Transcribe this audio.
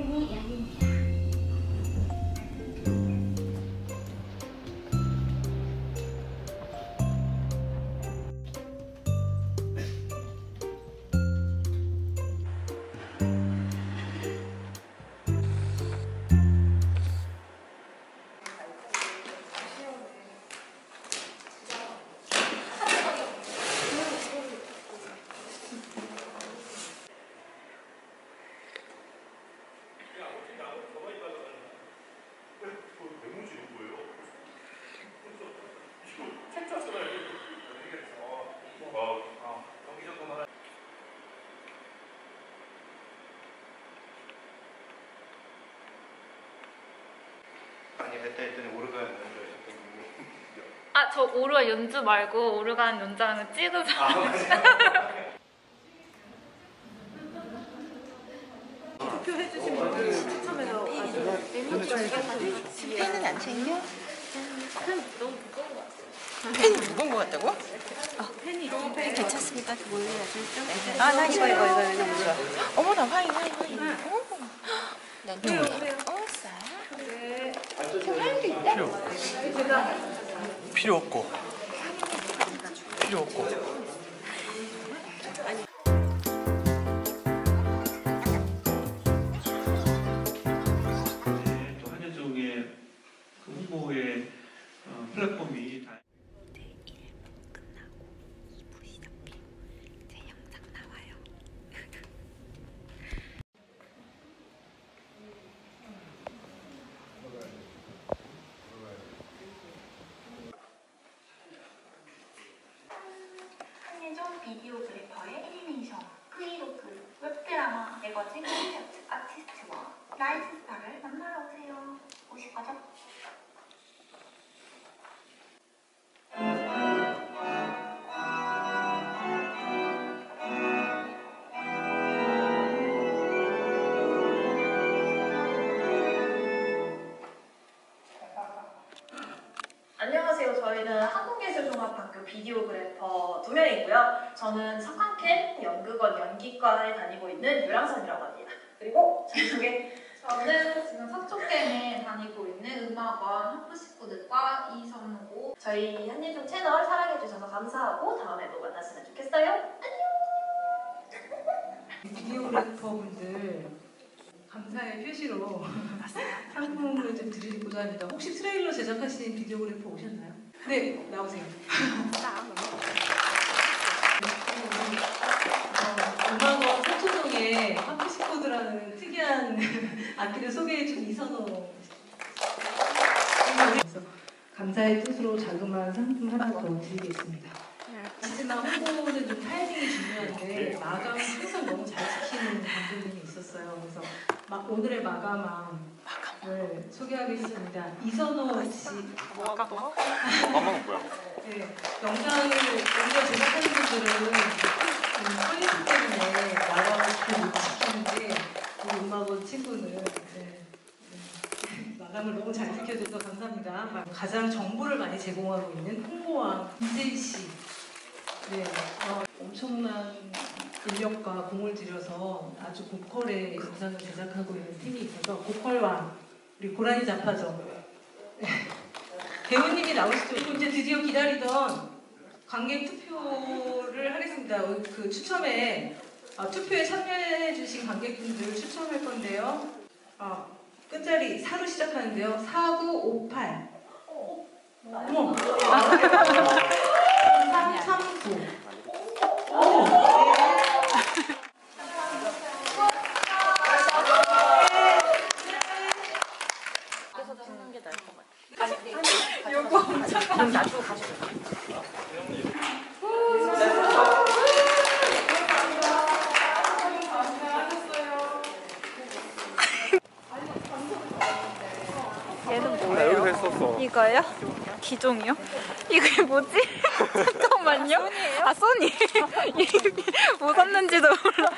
문이 열립니다. 했다 했더니 오르간 연주하셨더니 아, 저 오르간 연주 말고 오르간 연주하는 찍어서 투표해주신 분들 추첨해서 펜은 안 챙겨? 펜 너무 무거운 것 같아요. 펜이 무거운 것 같다고? 아, 펜이 괜찮습니까? 아, 나 이거 좋아. 어머나, 화인 난 좋아. 필요 없고 한예종의 홍보의 플랫폼이 다 비디오 그래퍼의 애니메이션, 브이로그, 웹드라마, 매거진, 콘텐츠, 아티스트와 라이브 스타를 만나러 오세요. 오실 거죠? 안녕하세요. 저희는 한국예술종합학교 비디오 그래퍼 2명이고요. 저는 석관캠 연극원 연기과에 다니고 있는 유랑선이라고 합니다. 그리고 저쪽에 저는 지금 석초캠에 다니고 있는 음악원 학부식구들과 이선호고 저희 한예종 채널 사랑해주셔서 감사하고 다음에도 만났으면 좋겠어요. 안녕! 비디오 그래퍼분들 감사의 표시로 상품을 좀 드리고자 합니다. 혹시 트레일러 제작하신 비디오 그래퍼 오셨나요? 네, 나오세요. 음악원 석초동의 하프시코드라는 특이한 악기를 소개해준 이선호. 감사의 뜻으로 자그마한 상품 하나 더 드리겠습니다. 언제나 홍보는 좀 타이밍이 중요한데 마감을 항상 너무 잘 지키는 감독님이 있었어요. 그래서 오늘의 마감함을 소개하겠습니다. 이선호 씨. 마감은 뭐야? 네, 영상 제작하는 분들은 퀄리티 때문에 마감을 잘 못 지키는데 우리 음악원 친구는 마감을 너무 잘 지켜줘서 감사합니다. 가장 정보를 많이 제공하고 있는 홍보왕 이재희 씨. 네, 엄청난 인력과 공을 들여서 아주 고퀄의 영상을 제작하고 있는 팀이 있어서 고퀄왕, 우리 고라니 잡화죠. 네. 배우님이 나오시죠. 이제 드디어 기다리던 관객 투표를 하겠습니다. 그 추첨에, 투표에 참여해주신 관객분들 추첨할 건데요. 끝자리 4로 시작하는데요. 4958. 어머! 339. 오! 그래서 더 쓰는 게 나을 것 같아. 아니, 요거 엄청 많이 놔두고 가시죠. 이거요? 기종이요? 이게 뭐지? 잠깐만요. 아, 소니. 뭐 샀는지도 몰라.